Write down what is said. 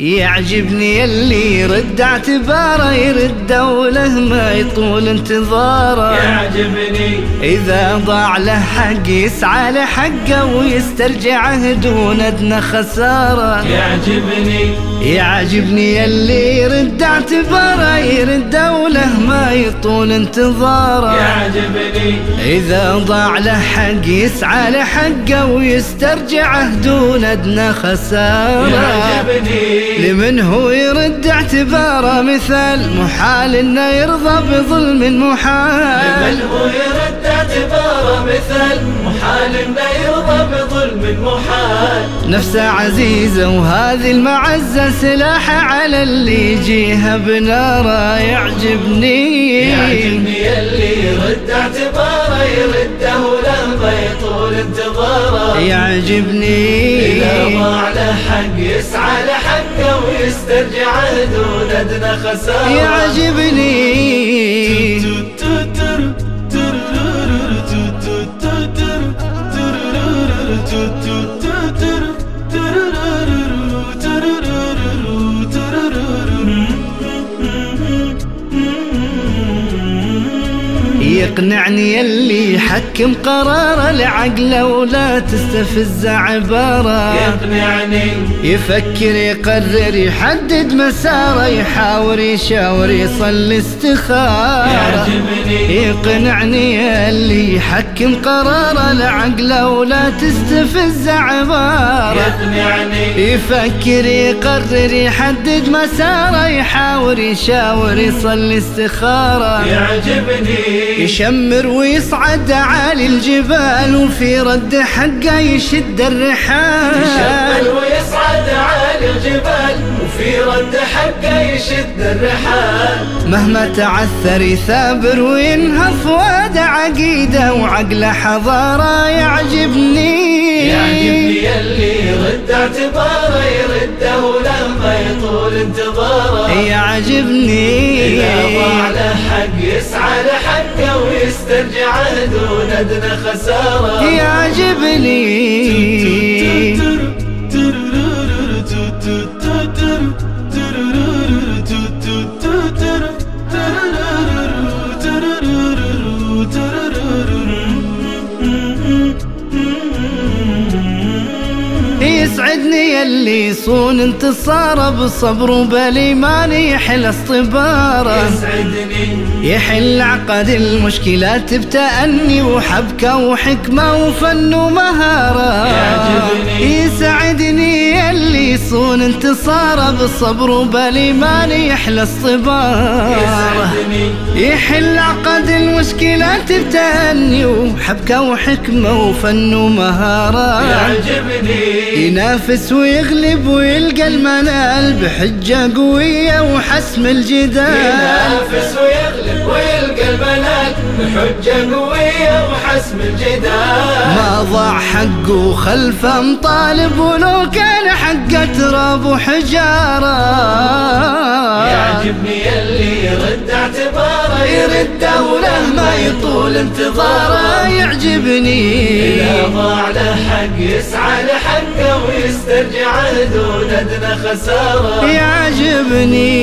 يعجبني يلي رد اعتباره يرد دوله ما يطول انتظاره. يعجبني إذا ضاع له حق يسعى لحقه ويسترجعه دون أدنى خسارة. يعجبني يلي يرد اعتباره يرد دوله ما يطول انتظاره. يعجبني إذا ضاع له حق يسعى لحقه ويسترجعه دون أدنى خسارة. يعجبني لمن هو يرد اعتباره مثل محال انه يرضى بظلم محال. لمن هو يرد اعتباره مثل محال انه يرضى بظلم محال. نفسه عزيزه وهذه المعزه سلاحه على اللي يجيها بناره. يعجبني يلي يرد اعتباره يرده لحظه يطول انتظاره. يعجبني إذا ضاع له حق يسعى لحقه ويسترجعه دون أدنى خسارة. يعجبني يقنعني يلي يحكم قراره لعقله ولا تستفز عباره. يقنعني يفكر يقرر يحدد مساره يحاور يشاور يصلي استخاره. يعجبني يقنعني يلي يحكم قراره لعقله ولا تستفز عباره. يقنعني يفكر يقرر يحدد مساره يحاور يشاور يصلي استخاره. يعجبني يشمر ويصعد عالي الجبال وفي رد حقه يشد الرحال. يشمر ويصعد عالي الجبال وفي رد حقه يشد الرحال. مهما تعثر يثابر وينهض واد عقيده وعقله حضاره. يعجبني يلي يرد اعتباره يرده لما يطول انتظاره. يعجبني إذا ضاع له حق يسعى لحقه ويسترجعه دون أدنى خسارة. يعجبني يسعدني يلي يصون انتصاره بالصبر وبالإيمان يحل اصطباره. يسعدني يحل عقد المشكلات بتأني وحبكه وحكمه وفن ومهاره. يعجبني يسعدني يلي يصون انتصاره بالصبر وبالإيمان يحل اصطباره. يسعدني يحل عقد المشكلات بتأني وحبكه وحكمه وفن ومهاره. يعجبني ينافس ويغلب ويلقى المنال بحجة قوية وحسم الجدال. ينافس ويغلب ويلقى المنال بحجة قوية وحسم الجدال. ما ضاع حقه خلفه مطالب ولو كان حقه تراب وحجارة. يعجبني يلي يرد اعتباره يرده له ما يطول انتظاره. يعجبني إذا ضاع له حق يسعى لحقه ويسترجعه دون أدنى خسارة. يعجبني